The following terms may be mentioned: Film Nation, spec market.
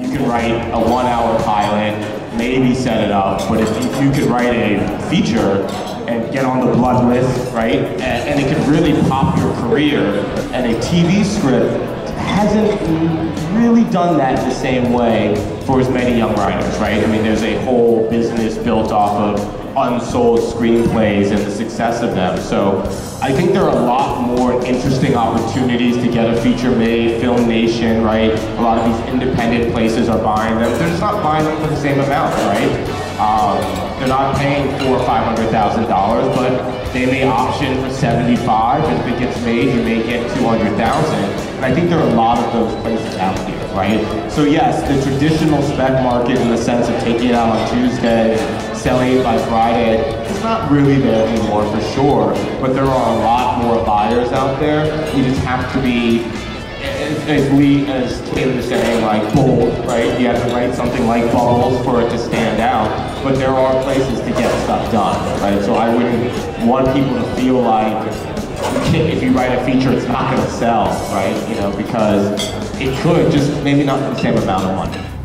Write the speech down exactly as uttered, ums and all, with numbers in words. you could write a one-hour pilot, maybe set it up, but if you could write a feature and get on the blood list, right, and, and it could really pop your career, and a T V script hasn't really done that the same way for as many young writers, right? I mean, there's a whole business built off of unsold screenplays and the success of them. So I think there are a lot more interesting opportunities to get a feature made. Film Nation, right? A lot of these independent places are buying them. They're just not buying them for the same amount, right? Um, they're not paying four or five hundred thousand dollars, but they may option for seventy-five. If it gets made, you may get two hundred thousand. And I think there are a lot of those places out there, right? So yes, the traditional spec market, in the sense of taking it out on Tuesday, selling it by Friday, it's not really there anymore for sure. But there are a lot more buyers out there. You just have to be, as Lee, as Taylor was saying, like bold, right? You have to write something like Bubbles for it to stand out, but there are places to get stuff done, right? So I wouldn't want people to feel like, if you write a feature, it's not gonna sell, right? You know, because it could, just maybe not for the same amount of money.